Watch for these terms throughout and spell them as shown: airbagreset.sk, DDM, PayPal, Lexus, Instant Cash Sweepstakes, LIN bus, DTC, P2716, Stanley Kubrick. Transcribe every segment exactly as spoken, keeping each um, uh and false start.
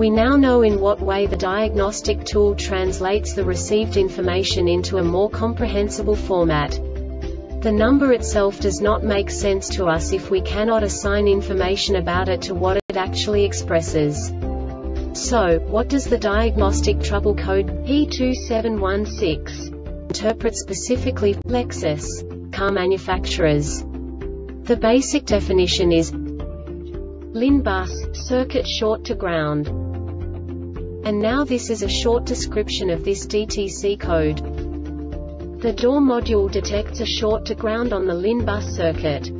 We now know in what way the diagnostic tool translates the received information into a more comprehensible format. The number itself does not make sense to us if we cannot assign information about it to what it actually expresses. So, what does the diagnostic trouble code P two seven one six interpret specifically for Lexus car manufacturers? The basic definition is LIN bus, circuit short to ground. And now this is a short description of this D T C code. The door module detects a short to ground on the LIN bus circuit.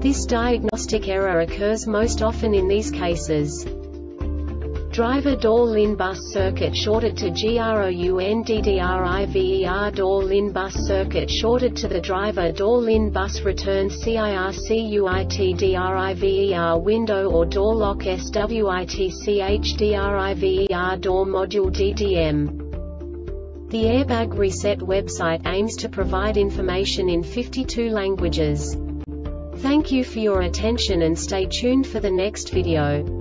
This diagnostic error occurs most often in these cases. Driver door LIN bus circuit shorted to ground. Driver door LIN bus circuit shorted to the driver door LIN bus return circuit. Driver window or door lock switch. Driver door module D D M. The Airbag Reset website aims to provide information in fifty-two languages. Thank you for your attention and stay tuned for the next video.